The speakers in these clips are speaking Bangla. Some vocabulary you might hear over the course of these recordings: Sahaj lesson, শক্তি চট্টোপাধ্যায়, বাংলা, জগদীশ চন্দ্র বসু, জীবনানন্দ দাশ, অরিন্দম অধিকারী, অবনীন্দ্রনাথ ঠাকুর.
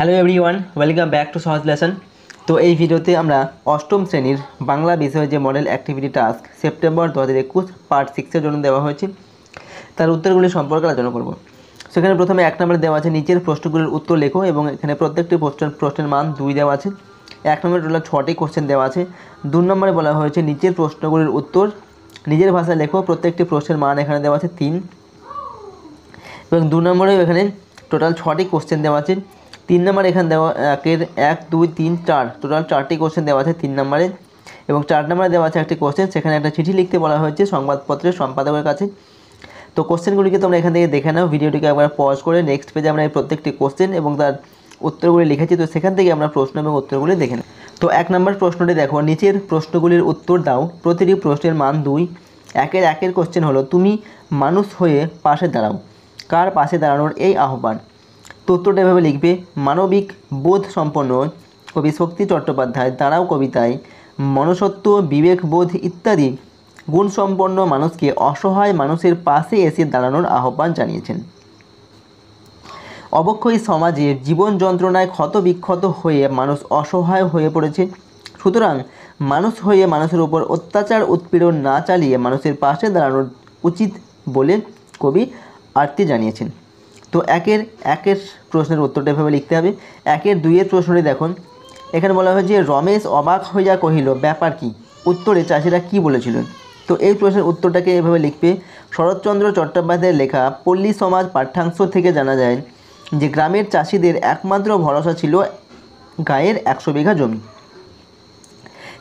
Hello everyone welcome back to Sahaj lesson. तो ये भिडियोते आमरा अष्टम श्रेणीर बांगला विषय जो model activity task September 2021 part 6 जन देवा होयेछे तार उत्तरगुली सम्पर्के आलोचना करब। सेखाने प्रथमे एक नम्बरे देवा आछे नीचेर प्रश्नगुलिर उत्तर लेखो एबं एखाने प्रत्येकटी प्रश्नेर मान 2 देवा आछे। एक नम्बरे टोटाल 6टी कोश्चेन देवा आछे। 2 नम्बरे बला होयेछे नीचेर प्रश्नगुलिर उत्तर निजेर भाषाय लेखो, प्रत्येकटी प्रश्नेर मान एखाने देवा आछे 3 एबं 2 नम्बरे एखाने टोटाल 6टी कोश्चेन देवा आछे। 3 नम्बर एखान देवा 1, 2, 3, 4 टोटाल 4टी कोश्चेन देवा आछे 3 नम्बरे एबं 4 नम्बरे देवा आछे एकटी कोश्चेन सेखाने एकटा चिठी लिखते बला होयेछे संबादपत्रेर सम्पादकेर काछे। तो कोश्चेनगुलिके तोमरा एखान थेके देखे नाओ, भिडियोटिके एकबार पज करे नेक्स्ट पेजे आमरा प्रत्येकटी कोश्चेन एबं तार उत्तरगुली लिखेछि। तो सेखान थेके आमरा प्रश्न एबं उत्तरगुली देखे नेब। तो एक नम्बर प्रश्नटी देखो, नीचेर प्रश्नगुलिर उत्तर दाओ, प्रतिटी प्रश्नेर मान 2। एकेर एकेर कोश्चेन हलो तुमी मानुष हये पाशे दाঁড়াও, कार पाशे दाঁড়ানোর এই আহ্বান। उत्तरटा एभाबे लिखबे, मानविक बोध सम्पन्न कवि शक्ति चट्टोपाध्याय दाঁড়াও कविताय मनसत्व विवेकबोध इत्यादि गुणसम्पन्न मानुषके असहाय मानुषेर पाशे एसे दाঁড়ানোর आह्वान जानिয়েছেন। अबक्षयी समाजे जीवन যন্ত্রণায় ক্ষতবিক্ষত হয়ে মানুষ অসহায় হয়ে পড়েছে। সুতরাং মানুষ হয়ে মানুষের উপর অত্যাচার উৎপীড়ন না চালিয়ে মানুষের পাশে দাঁড়ানো উচিত বলে কবি আর্তি জানিয়েছেন। तो एकेर एकेर प्रश्नेर उत्तरटा एभाबे लिखते हबे। एकेर दुइयेर प्रश्नटी देखुन, एखाने बला हयेछे रमेश अबाक हइया कहिल ब्यापार कि, उत्तरे चाषीरा कि बोलेछिलेन। तो एई प्रश्नेर उत्तरटाके एभाबे लिखबे, शरৎচন্দ্র চট্টোপাধ্যায়ের लेखा पल्ली समाज पाठ्यांश थेके जाना जाय जे ग्रामेर चाषीदेर एकमात्र भरोसा छिलो गायेर 100 बीघा जमी,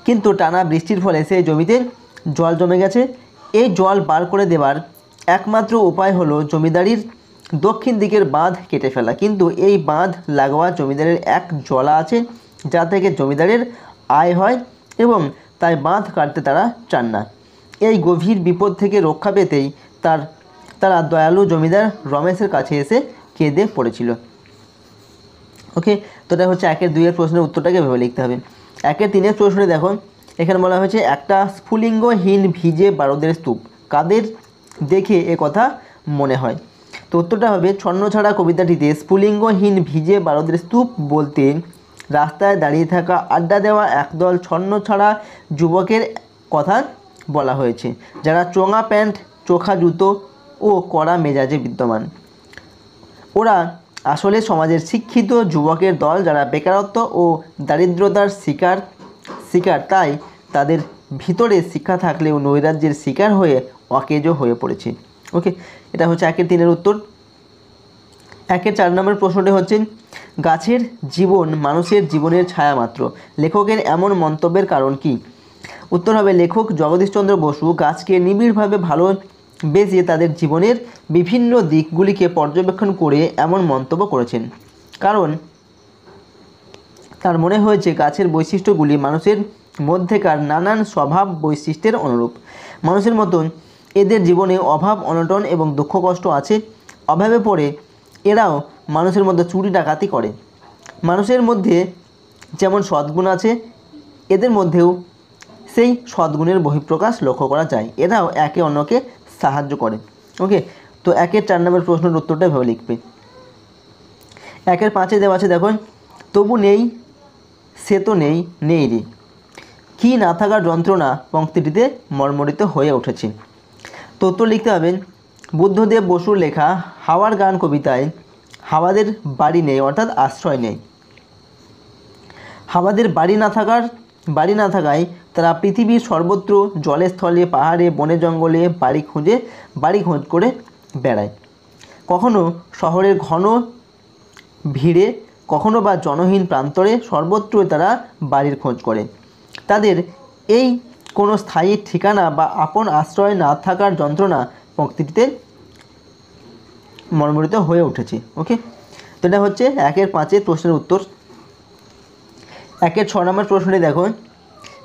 किन्तु टाना बृष्टिर फले सेई जमिते जल जमे गेछे। एई जल बार करे देवार एकमात्र उपाय हलो जमिदारिर दक्षिण दिकेर बाँध केटे फेला, किन्तु एई बाँध लागोया जमिदारेर एक जला आछे जा थेके जमिदारेर आय हय एबं ताई बाँध काटते तारा चान ना। एई गभीर विपद थेके रक्षा पेतेई तारा दयालु जमिदार रमेशेर काछे एसे केंदे पड़ेछिलो। ओके, तो एटा हच्छे एकेर दुइयेर प्रश्नेर उत्तरटाके एभाबे लिखते हबे। एकेर तिनेर प्रश्ने देखो, एखाने बला हयेछे एकटा स्फुलिंगहीन भिजे बारूदेर स्तूप कादेर देखे ए कथा मने हय। तो उत्तरटा हबे, छन्नछाड़ा कविताटिते स्फुलिंगहीन भिजे बारूदेर स्तूप बोलते रास्ताय दाड़िये थाका आड्डा देवा एकदल छन्नछाड़ा युवकेर कथा बला हयेछे जारा चोंगा पैंट चोखा जुतो ओ कड़ा मेजाजे विद्यमान। ओरा आसले समाजेर शिक्षित युवकेर दल जारा बेकारत्व ओ दारिद्रतार शिकार ताई तादेर भितरे शिक्षा थाकलेओ नैराज्येर शिकार हये अकेजो हये पड़ेछे। ओके, एटा हच्छे एकेर तीनेर उत्तर। एकेर 4 नम्बर प्रश्नटी हच्छे, गाछेर जीवन मानुषेर जीवनेर छाया मात्र, लेखकेर एमन मंतब्येर कारण कि। उत्तर हबे, लेखक जगदीश चंद्र बसु गाछके निबिड़भावे भालोबेसे तादेर जीवनेर विभिन्न दिकगुलिके पर्यवेक्षण करे एमन मंतब्य करेछेन, कारण तार मने हयेछे गाछेर वैशिष्ट्यगुली मानुषेर मध्येकार नानान स्वभाव वैशिष्ट्येर अनुरूप। मानुषेर मतन एদের জীবনে অভাব অনটন এবং দুঃখ কষ্ট আছে। অভাবে পড়ে এরাও মানুষের মধ্যে চুরি ডাকাতি করে। মানুষের মধ্যে যেমন সদ্গুণ আছে এদের মধ্যেও সেই সদ্গুণের বহিঃপ্রকাশ লক্ষ্য করা যায়। এরাও একে অন্যকে সাহায্য করে। ওকে, তো একের 4 নম্বর প্রশ্নের উত্তরটা এভাবে লিখবে। একের 5 এ দেওয়া আছে দেখুন, তবু নেই সে তো নেই নেই রে কি না থাকার যন্ত্রণা পঙ্ক্তিটিতে মর্মরিত হয়ে উঠেছে। तो उत्तर लिखते हबेन, बुद्धदेव बसुर लेखा हावार गान कविताय हावादेर बाड़ी नेই अर्थात आश्रय नेই। हावादेर बाड़ी ना थाकाय तारा पृथिवीर सर्वत्र जले स्थले पहाड़े बने जंगले बाड़ी खोज करे बेड़ाय। कखनो शहरेर घन भीड़े कखनो बा जनहीन प्रान्तरे सर्वत्र तारा बाड़ीर खोज करे। तादेर एई कोनो स्थायी ठिकाना बा आपन आश्रय ना थाकार जंत्रणा पंक्तिटिते मर्मरित हये उठेछे। ओके, तो एटा हच्छे एकेर 5 एर प्रश्नेर उत्तर। एकेर 6 नम्बर प्रश्नटी देखो,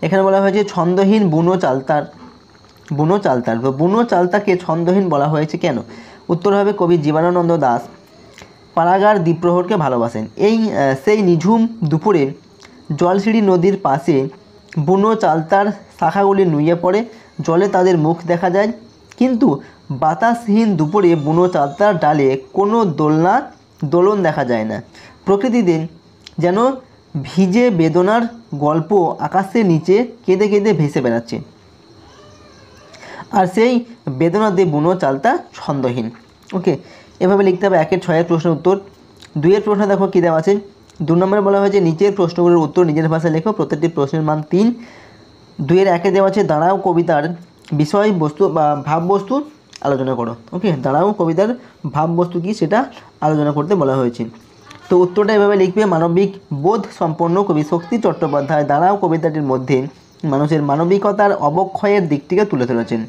एखाने बला हयेछे छंदहीन बुनो चालतार। तो बुनो चालताके छंदहीन बला हयेछे केन? उत्तर हबे, कवि জীবনানন্দ দাশ पारागार দ্বীপ্রহরকে ভালোবাসেন। এই সেই নিঝুম দুপুরে জলসিঁড়ি নদীর পাশে बुनो चालतार शाखागुली नुये पड़े, जले तादेर मुख देखा जाए, किन्तु बतासहीन दुपुरे बुनो चालतार डाले कोनो दोलन देखा जाए ना। प्रकृतिते যেন ভিজে বেদনার গল্প আকাশে নিচে কেঁদে কেঁদে ভেসে বেড়াচ্ছে। আর সেই বেদনা দিয়ে বুনো চালটা ছন্দহীন। ওকে, এভাবে লিখতে হবে একের ছয়ের প্রশ্নের উত্তর। দুইয়ের প্রশ্ন দেখো কী দেওয়া আছে। 2 নম্বরে বলা হয়েছে নিচের প্রশ্নগুলোর উত্তর নিজের ভাষায় লেখো, প্রত্যেকটি প্রশ্নের মান 3। 2-এর 1-এ দেওয়া আছে দাঁড়াও কবিতার বিষয়বস্তু বা ভাববস্তু আলোচনা করো। ওকে, দাঁড়াও কবিতার ভাববস্তু কী সেটা আলোচনা করতে বলা হয়েছে। তো উত্তরটা এভাবে লিখবে, মানবিক বোধ সম্পন্ন কবি শক্তি চট্টোপাধ্যায় দাঁড়াও কবিতাটির মধ্যে মানুষের মানবিকতার অবক্ষয়ের দিকটিকে তুলে ধরেছেন।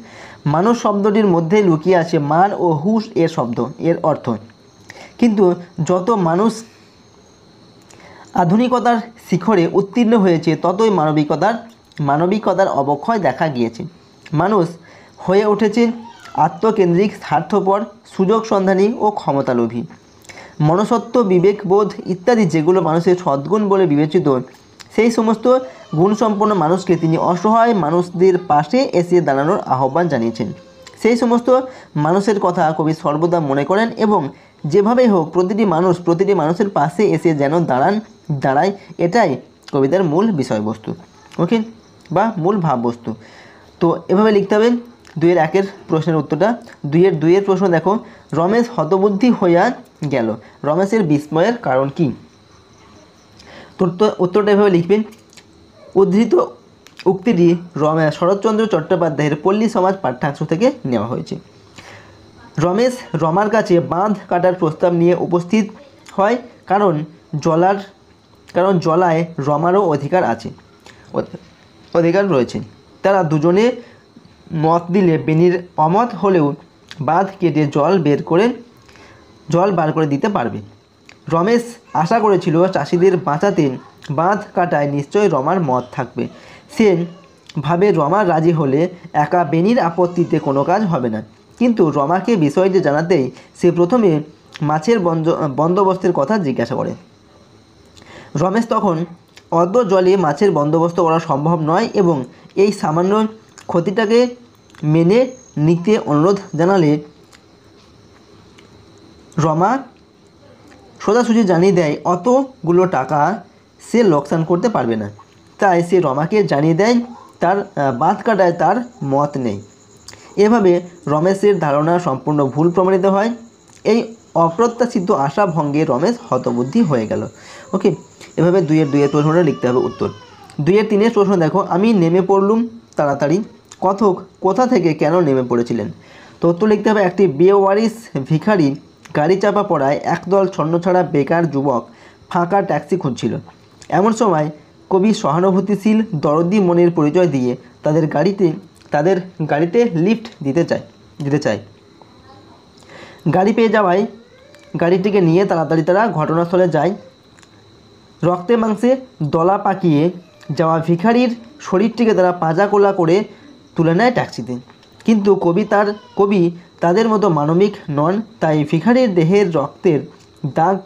মানুষ শব্দটির মধ্যে লুকিয়ে আছে মান ও হুশ এর শব্দ এর অর্থ। কিন্তু যত মানুষ আধুনিকতার শিখরে উত্তীর্ণ হয়েছে ততই মানবিকতার অবক্ষয় দেখা গিয়েছে। মানুষ হয়ে উঠেছে আত্মকেন্দ্রিক, স্বার্থপর, সুযোগ সন্ধানী ও ক্ষমতালোভী। মনসত্ব, বিবেকবোধ ইত্যাদি যেগুলো মানুষের সদ্গুণ বলে বিবেচিত, সেই সমস্ত গুণসম্পন্ন মানুষকে তিনি অসহায় মানুষদের পাশে এসে দাঁড়ানোর আহ্বান জানিয়েছেন। সেই সমস্ত মানুষের কথা কবি সর্বদা মনে করেন এবং যেভাবেই হোক প্রতিটি মানুষের পাশে এসে যেন দাঁড়ায়, এটাই কবিতার মূল বিষয়বস্তু। ওকে, বা মূল ভাববস্তু। তো এভাবে লিখতে হবে 2-এর 1-এর প্রশ্নের উত্তরটা। 2-এর 2-এর প্রশ্ন দেখো, রমেশ হতবুদ্ধি হইয়া গেল, রমেশের বিস্ময়ের কারণ কি? উত্তরটা এভাবে লিখবেন, উদ্ধৃত উক্তিটি শরৎচন্দ্র চট্টোপাধ্যায়ের পল্লী সমাজ পাঠ্যাংশ থেকে নেওয়া হয়েছে। রমেশ রমার কাছে বাঁধ কাটার প্রস্তাব নিয়ে উপস্থিত হয় কারণ জলায় রমারও অধিকার রয়েছে। তারা দুজনে মত দিলে বেনির অমত হলেও বাঁধ কেটে জল বার করে দিতে পারবে। রমেশ আশা করেছিল চাষিদের বাঁচাতে বাঁধ কাটায় নিশ্চয়ই রমার মত থাকবে। সে ভাবে রমা রাজি হলে একা বেনির আপত্তিতে কোনো কাজ হবে না। কিন্তু রমাকে বিষয়টি জানাতেই সে প্রথমে মাছের বন্দোবস্তের কথা জিজ্ঞাসা করে। রমেশ তখন অত জলে মাছের বন্দোবস্ত করা সম্ভব নয় এবং এই সামান্য ক্ষতিটাকে মেনে নিতে অনুরোধ জানালে রমা সোজাসুজি জানিয়ে দেয় অতগুলো টাকা সে লোকসান করতে পারবে না। তাই সে রমাকে জানিয়ে দেয় তার বাঁধ কাটায় তার মত নেই। এভাবে রমেশের ধারণা সম্পূর্ণ ভুল প্রমাণিত হয়। এই অপ্রত্যাশিত আশা ভঙ্গে রমেশ হতবুদ্ধি হয়ে গেল। ওকে, এভাবে 2-এর 2-এর প্রশ্নটা লিখতে হবে উত্তর। 2-এর 3-এর প্রশ্ন দেখো, আমি নেমে পড়লুম তাড়াতাড়ি, কথক কোথা থেকে কেন নেমে পড়েছিলেন? তো উত্তর লিখতে হবে, একটি বেওয়ারিশ ভিখারি গাড়ি চাপা পড়ায় একদল ছন্নছাড়া বেকার যুবক ফাঁকা ট্যাক্সি খুঁজছিল। এমন সময় কবি সহানুভূতিশীল দরদি মনের পরিচয় দিয়ে তাদের গাড়িতে লিফট দিতে চায়। গাড়ি পেয়ে যাওয়ায় গাড়িটিকে নিয়ে তাড়াতাড়ি তারা ঘটনাস্থলে যায়। রক্তে মাংসে দলা পাকিয়ে যাওয়া ভিখারির শরীরটিকে তারা পাজাকোলা করে তুলে নেয় ট্যাক্সিতে। কিন্তু কবি তাদের মতো মানবিক নন, তাই ভিখারির দেহের রক্তের দাগ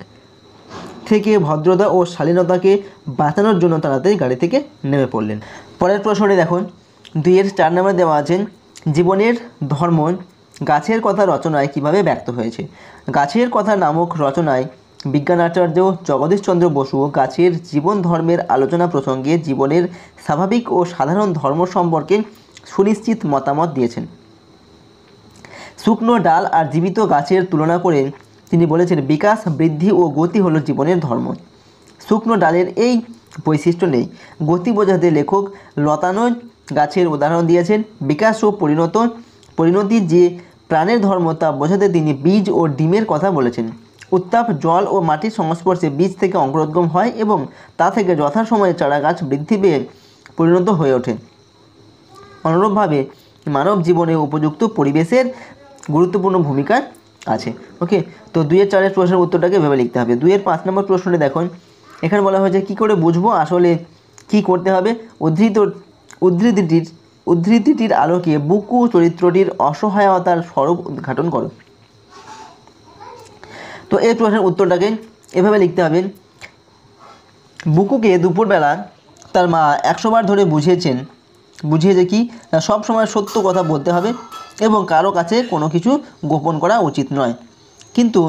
থেকে ভদ্রতা ও শালীনতাকে বাঁচানোর জন্য তাড়াতাড়ি গাড়ি থেকে নেমে পড়লেন। পরের প্রশ্নটি দেখুন, 2-এর 4 নম্বরে দেওয়া আছে জীবনের ধর্ম গাছের কথা রচনায় কিভাবে ব্যক্ত হয়েছে? গাছের কথা নামক রচনায় বিজ্ঞানাচার্য জগদীশচন্দ্র বসু গাছের জীবন ধর্মের আলোচনা প্রসঙ্গে জীবনের স্বাভাবিক ও সাধারণ ধর্ম সম্পর্কে সুনিশ্চিত মতামত দিয়েছেন। শুকনো ডাল আর জীবিত গাছের তুলনা করে তিনি বলেছেন, বিকাশ, বৃদ্ধি ও গতি হলো জীবনের ধর্ম। শুকনো ডালের এই বৈশিষ্ট্য নেই। গতি বোঝাতে লেখক লতানো গাছের উদাহরণ দিয়েছেন। বিকাশ ও পরিণতি যে প্রাণের ধর্ম তা বোঝাতে তিনি বীজ ও ডিমের কথা বলেছেন। উত্তাপ, জল ও মাটির সংস্পর্শে বীজ থেকে অঙ্কুরোদ্গম হয় এবং তা থেকে যথাসময়ে চারা গাছ বৃদ্ধি পেয়ে পরিণত হয়ে ওঠে। অনুরূপভাবে মানব জীবনে উপযুক্ত পরিবেশের গুরুত্বপূর্ণ ভূমিকা আছে। ওকে, তো 2-এর 4-এর প্রশ্নের উত্তরটাকে ভেবে লিখতে হবে। 2-এর 5 নম্বর প্রশ্নটি দেখুন, এখানে বলা হয়েছে কি করে বুঝবো আসলে কি করতে হবে? উদ্ধৃতিটির আলোকে বুকু চরিত্রটির অসহায়তার স্বরূপ উদ্ঘাটন করো। তো এই প্রশ্নের উত্তরটাকে এভাবে লিখতে হবে, বুকুকে দুপুরবেলা তার মা 100 বার ধরে বুঝিয়েছে কি সব সময় সত্য কথা বলতে হবে এবং কারো কাছে কোনো কিছু গোপন করা উচিত নয়। কিন্তু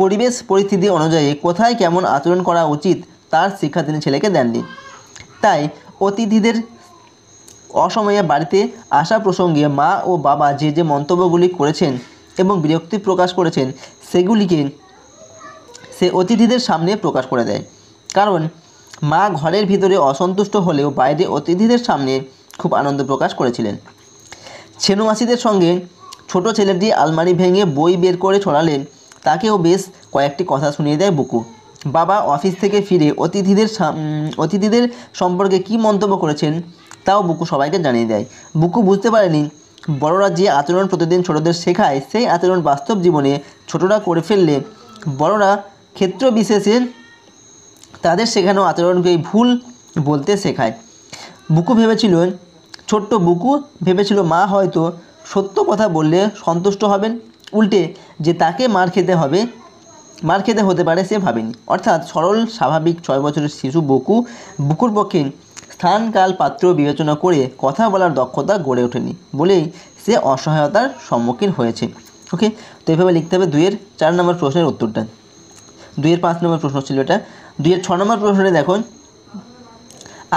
পরিবেশ পরিস্থিতি অনুযায়ী কোথায় কেমন আচরণ করা উচিত तार शिक्षा तिनि छेलेके देननि। ताई अतिथिदेर असमये बाड़ीते आशा प्रसंगे मा ओ बाबा जे जे मंतब्यगुली करेछेन एबं बिरक्ति प्रकाश करेछेन सेगुलिके से अतिथिदेर सामने प्रकाश करे देय। कारण मा घरेर भितरे असंतुष्ट हलेओ बाइरे अतिथिदेर सामने खूब आनंद प्रकाश करेछिलेन। छेनुमासिदेर संगे छोटो छेलेटी आलमारी भेंगे बोई बेर करे छड़ालेन, ताकेओ बेश कयेकटी कथा शुनिये देय बुकु। बाबा अफिस थेके फिरे अतिथिदेर सम्पर्के कि मंतब्य करेछेन ताओ बुकु सबाइके जानिये देय। बुकु बुझते पारेनि बड़रा जे आचरण प्रतिदिन छोटोदेर शेखाय सेई आचरण बास्तव जीवने छोटोरा करे फेलले बड़रा क्षेत्र विशेषे तादेर शेखानो आचरणके भूल बोलते शेखाय। बुकु भेबेछिलो छोट्ट बुकु भेबेछिलो मा हयतो सत्य कथा बोलले सन्तुष्ट हबेन, उल्टे जे ताके मार खेते होते पारे से भाबेनि। अर्थात सरल स्वाभाविक 6 বছরের शिशु बुकुर पक्षे स्थान काल पात्र विवेचना करे कथा बोलार दक्षता गड़े ओठेनि बोलेई से असहायतार सम्मुखीन हयेছে। ओके, तो एइভাবে लिखते हबे 2-4 নম্বর प्रश्नेर उत्तरटा। 2-5 নম্বর प्रश्न छिलो एटा। 2-6 নম্বর प्रश्ने देखो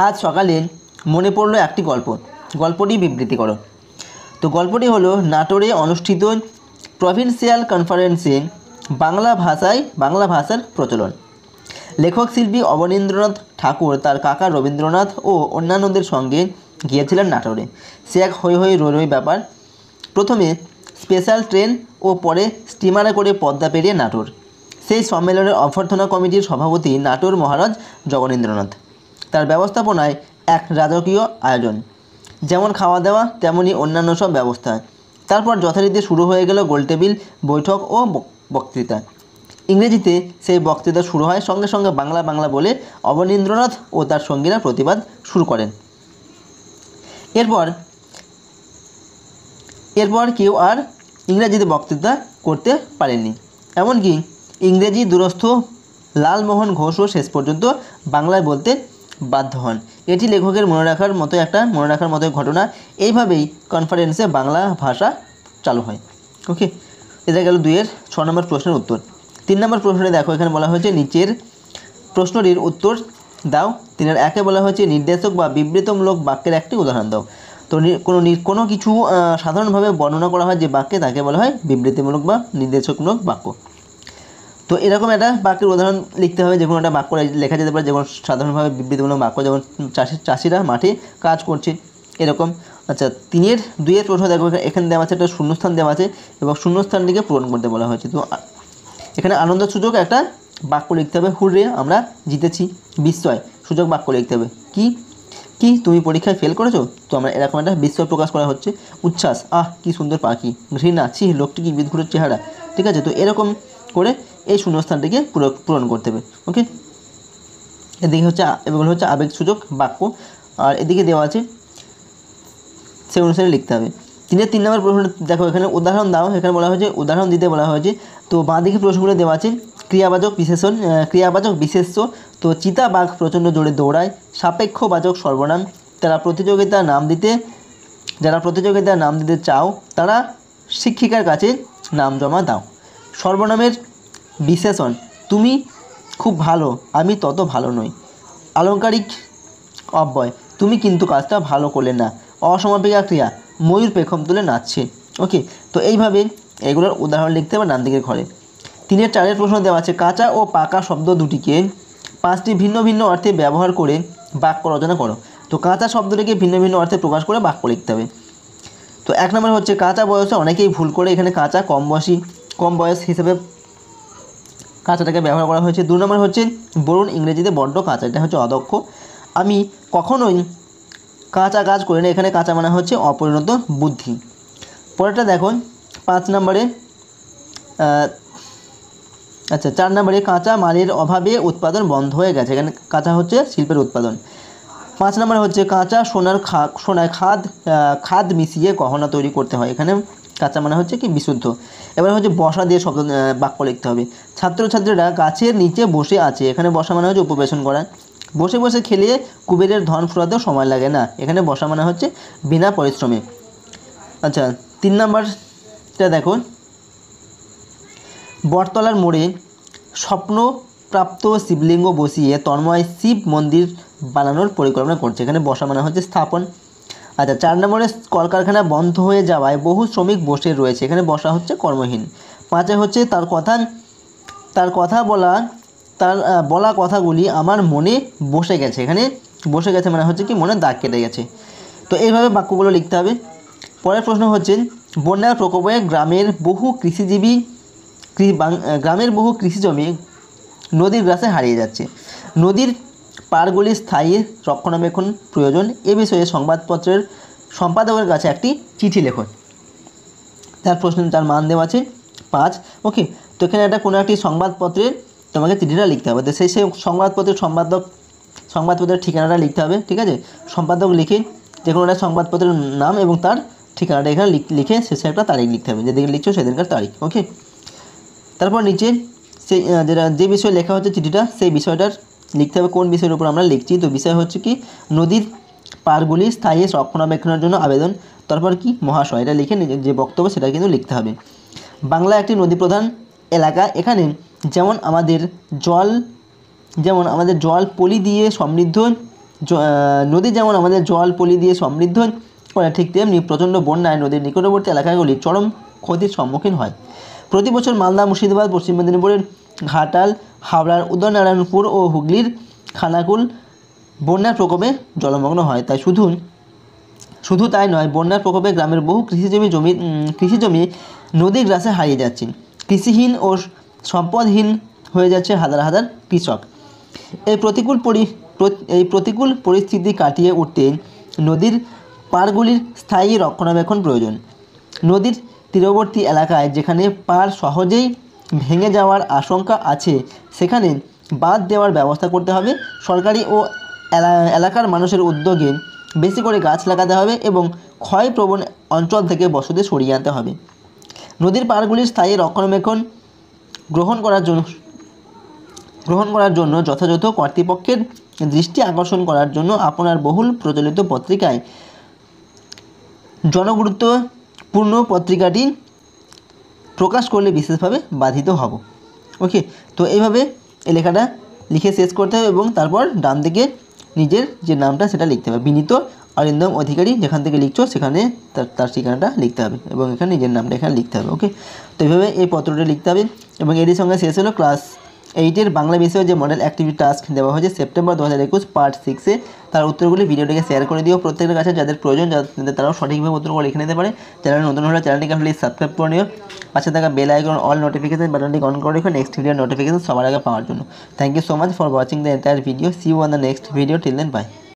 आज सकाले मने पड़लो एकटी गल्प, गल्पटी विबृति करो। तो गल्पटी हलो नाटोरे अनुष्ठित प्रभिन्सियल कन्फारेंसे बांगला भाषार प्रचलन। लेखक शिल्पी অবনীন্দ্রনাথ ঠাকুর तार काका रवींद्रनाथ और अन्यान्यदेर संगे गियेछिलेन नाटोरे। से एक हई हई रई रई ब्यापार, प्रथमे स्पेशल ट्रेन और परे स्टीमारे करे पद्मा पेरिये नाटोर। सेई सम्मेलनेर अभ्यर्थना कमिटिर सभापति नाटोर महाराज জগনীন্দ্রনাথ। तार व्यवस्थापनाय एक राजकीय आयोजन, जेमन खावा दावा तेमनि अन्यान्य सब व्यवस्था। तारपर यथारीति शुरू हये गेल गोलटेबिल बैठक और বক্তৃতা। ইংরেজিতে সেই বক্তৃতা শুরু হয়, সঙ্গে সঙ্গে বাংলা বাংলা বলে অবনীন্দ্রনাথ ও তার সঙ্গীরা প্রতিবাদ শুরু করেন। এরপর কেউ আর ইংরেজিতে বক্তৃতা করতে পারেননি, এমনকি ইংরেজি দুরস্থ লালমোহন ঘোষও শেষ পর্যন্ত বাংলায় বলতে বাধ্য হন। এটি লেখকের মনে রাখার মতো ঘটনা। এইভাবেই কনফারেন্সে বাংলা ভাষা চালু হয়। ওকে, এটা গেল 2-6 নম্বর প্রশ্নের উত্তর। 3 নম্বর প্রশ্নে দেখো এখানে বলা হয়েছে নিচের প্রশ্নটির উত্তর দাও। 3-1 বলা হয়েছে নির্দেশক বা বিবৃতমূলক বাক্যের একটি উদাহরণ দাও। তো কোনো কিছু সাধারণভাবে বর্ণনা করা হয় যে বাক্যে তাকে বলা হয় বিবৃতিমূলক বা নির্দেশকমূলক বাক্য। তো এরকম একটা বাক্যের উদাহরণ লিখতে হবে। যে কোনো একটা বাক্য লেখা যেতে পারে, যেমন সাধারণভাবে বিবৃতিমূলক বাক্য, যেমন চাষিরা মাঠে কাজ করছে এরকম। আচ্ছা, 3-2 প্রশ্ন দেখো এখানে দেওয়া আছে একটা শূন্যস্থান দেওয়া আছে এবং শূন্যস্থানটিকে পূরণ করতে বলা হয়েছে। তো এখানে আনন্দসূচক একটা বাক্য লিখতে হবে, হুররে আমরা জিতেছি। বিস্ময় সূচক বাক্য লিখতে হবে, কি কি তুমি পরীক্ষায় ফেল করেছো। তো আমরা এরকম একটা বিস্ময় প্রকাশ করা হচ্ছে। উচ্ছ্বাস, আহ কি সুন্দর পাখি। ঘৃণা, ছি লোকটি কি বিদ্রুত চেহারা। ঠিক আছে, তো এরকম করে এই শূন্যস্থানটিকে পূরণ করতে হবে। ওকে, এদিকে হচ্ছে এগুলো হচ্ছে আবেগসূচক বাক্য, আর এদিকে দেওয়া আছে से अनुसार लिखते हैं। 3-3 নম্বর प्रश्न देखो एखे उदाहरण दाओ। एखे बला उदाहरण दीते बला तो बाँदिके प्रश्नगुलो देवा आछे। क्रियावाचक विशेष्य, तो चीता बाघ प्रचंड जोरे दौड़ाय। सापेक्षवाचक सर्वनाम, যারা প্রতিযোগিতার নাম দিতে চাও তারা शिक्षिकार काछे नाम जमा दाओ। सर्वनामेर विशेषण, तुमी खूब भालो, आमी ततो भालो नई। आलंकारिक अव्यय, तुमी किन्तु काजटा भालो करले ना। असमापिका क्रिया, मयूर पेखम तुले नाचछे। ओके, तो एइभावे एगुलोर उदाहरण लिखते हबे डान दिकेर घरे। 3-4 प्रश्न देवा आछे काचा ओ पाका शब्द दुटिके 5टी भिन्न भिन्न अर्थे व्यवहार करे वाक्य रचना करो। तो काचा शब्दटिके भिन्न भिन्न अर्थे प्रकाश करे वाक्य लिखते हबे। तो 1 নম্বর হচ্ছে কাঁচা বয়সে অনেকেই ভুল করে। এখানে কাঁচা কম বয়স হিসেবে কাঁচাটাকে ব্যবহার করা হয়েছে। 2 নম্বর হচ্ছে বরুণ ইংরেজিতে বড্ড কাঁচা, এটা হচ্ছে অদক্ষ। আমি কখনোই কাঁচা কাজ করে না, এখানে কাঁচা মানে হচ্ছে অপরিণত বুদ্ধি। পরেরটা দেখুন 5 নম্বরে। আচ্ছা, 4 নম্বরে কাঁচা মালের অভাবে উৎপাদন বন্ধ হয়ে গেছে, এখানে কাঁচা হচ্ছে শিল্পের উৎপাদন। 5 নম্বরে হচ্ছে কাঁচা সোনায় খাদ মিশিয়ে গহনা তৈরি করতে হয়, এখানে কাঁচা মানে হচ্ছে কি বিশুদ্ধ। এবার হচ্ছে বসা দিয়ে শব্দ বাক্য লিখতে হবে। ছাত্রছাত্রীরা গাছের নিচে বসে আছে, এখানে বসা মানে হচ্ছে উপবেশন করা। বসে বসে খেলে কুবেরের ধন ফুরাতেও সময় লাগে না, এখানে বসা মানে হচ্ছে বিনা পরিশ্রমে। আচ্ছা, 3 নম্বরটা দেখুন বটতলার মোড়ে স্বপ্ন प्राप्त शिवलिंग बसिए तन्मय शिव मंदिर बनानोर परिकल्पना करছে बसा माना होच्छे स्थापन। अच्छा, 4 नम्बरे कलकारखाना बंध हो जाए बहु श्रमिक बसे रयेছে एखाনে बसा होच्छे कर्महीन। 5 होच्छे তার কথা বলা কথাগুলি আমার মনে বসে গেছে, এখানে বসে গেছে মানে হচ্ছে কি মনে দাগ কেটে গেছে। তো এইভাবে বাক্যগুলো লিখতে হবে। পরের প্রশ্ন হচ্ছে বন্যার প্রকোপে গ্রামের বহু কৃষিজমি নদীর গ্রাসে হারিয়ে যাচ্ছে, নদীর পাড়গুলি স্থায়ী রক্ষণাবেক্ষণ প্রয়োজন, এ বিষয়ে সংবাদপত্রের সম্পাদকের কাছে একটি চিঠি লেখো। তার প্রশ্ন তার মান দেওয়া আছে 5। ওকে, তো এখানে একটা কোনো একটি সংবাদপত্রের তোমাকে চিঠিটা লিখতে হবে। তো সেই সংবাদপত্রের সংবাদপত্রের ঠিকানাটা লিখতে হবে, ঠিক আছে। সম্পাদক লিখে যে কোনো একটা সংবাদপত্রের নাম এবং তার ঠিকানাটা এখানে লিখে শেষে একটা তারিখ লিখতে হবে, যেদিকে লিখছো সেদিনকার তারিখ। ওকে, তারপর নিচে সেই যে বিষয়ে লেখা হচ্ছে চিঠিটা সেই বিষয়টার লিখতে হবে, কোন বিষয়ের উপর আমরা লিখছি। তো বিষয় হচ্ছে কি নদীর পাড়গুলি স্থায়ী রক্ষণাবেক্ষণের জন্য আবেদন। তারপর কি মহাশয় এটা লিখে যে বক্তব্য সেটা কিন্তু লিখতে হবে। বাংলা একটি নদী প্রধান এলাকা, এখানে যেমন আমাদের জল পলি দিয়ে সমৃদ্ধ, নদী যেমন আমাদের জল পলি দিয়ে সমৃদ্ধ করে, ঠিক তেমনি প্রচণ্ড বন্যায় নদীর নিকটবর্তী এলাকাগুলি চরম ক্ষতির সম্মুখীন হয়। প্রতি বছর মালদা, মুর্শিদাবাদ, পশ্চিম মেদিনীপুরের ঘাটাল, হাওড়ার উদয়নারায়ণপুর ও হুগলির খানাকুল বন্যার প্রকোপে জলমগ্ন হয়। তাই শুধু তাই নয়, বন্যার প্রকোপে গ্রামের বহু কৃষিজমি নদীর গ্রাসে হারিয়ে যাচ্ছে, কৃষিহীন ও সম্পদহীন হয়ে যাচ্ছে হাজার হাজার কৃষক। এই প্রতিকূল পরিস্থিতি কাটিয়ে উঠতে নদীর পাড়গুলির স্থায়ী রক্ষণাবেক্ষণ প্রয়োজন। নদীর তীরবর্তী এলাকায় যেখানে পাড় সহজেই ভেঙে যাওয়ার আশঙ্কা আছে, সেখানে বাঁধ দেওয়ার ব্যবস্থা করতে হবে। সরকারি ও এলাকার মানুষের উদ্যোগে বেশি করে গাছ লাগাতে হবে এবং ক্ষয়প্রবণ অঞ্চল থেকে বসতি সরিয়ে আনতে হবে। নদীর পাড়গুলির স্থায়ী রক্ষণাবেক্ষণ গ্রহণ করার জন্য যথাযথ কর্তৃপক্ষের দৃষ্টি আকর্ষণ করার জন্য আপনার বহুল প্রচলিত পত্রিকায় জনগুরুত্বপূর্ণ পত্রিকাটি প্রকাশ করলে বিশেষভাবে বাধিত হব। ওকে, তো এইভাবে এই লেখাটা লিখে শেষ করতে হবে এবং তারপর ডান দিকে নিজের যে নামটা সেটা লিখতে হবে। বিনীত অরিন্দম অধিকারী, যেখান থেকে লিখছো সেখানে তার ঠিকানাটা লিখতে হবে এবং এখানে নিজের নামটা এখানে লিখতে হবে। ওকে, তো এইভাবে এই পত্রটা লিখতে হবে এবং এরই সঙ্গে শেষ হলো ক্লাস 8-এর বাংলা বিষয়ে যে মডেল অ্যাক্টিভিটি টাস্ক দেওয়া হয়েছে সেপ্টেম্বর 2021 পার্ট 6-এ। তার উত্তরগুলি ভিডিওটিকে শেয়ার করে দিও প্রত্যেকের কাছে যাদের প্রয়োজন, যাদের তারাও সঠিকভাবে উত্তরগুলো লিখে নিতে পারে। চ্যানেল নতুন হলে চ্যানেলটিকে প্লিজ সাবস্ক্রাইব করে নিও, পাশে থাকা বেল আইকন অল নোটিফিকেশন বাটনটি অন করে রেখো নেক্সট ভিডিও নোটিফিকেশন সবার আগে পাওয়ার জন্য। Thank you so much for watching the entire video, See you on the next video. Till then, bye.